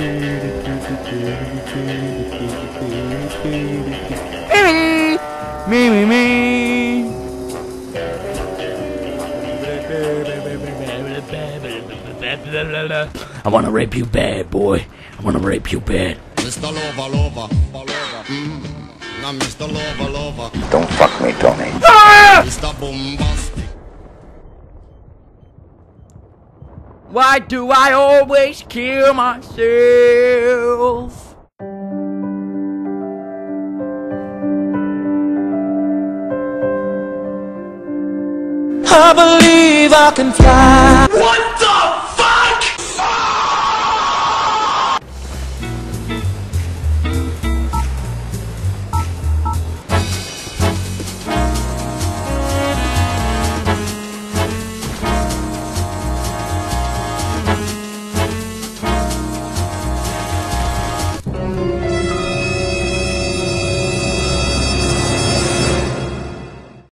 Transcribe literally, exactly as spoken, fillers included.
Me, me, me. I wanna rape you bad, boy. I wanna rape you bad. Mister Lover, Lover, Lover. Now, Mister Lover, Lover. Don't fuck me, Tony. Ah! Mister Bombastic. Why do I always kill myself? I believe I can fly. What?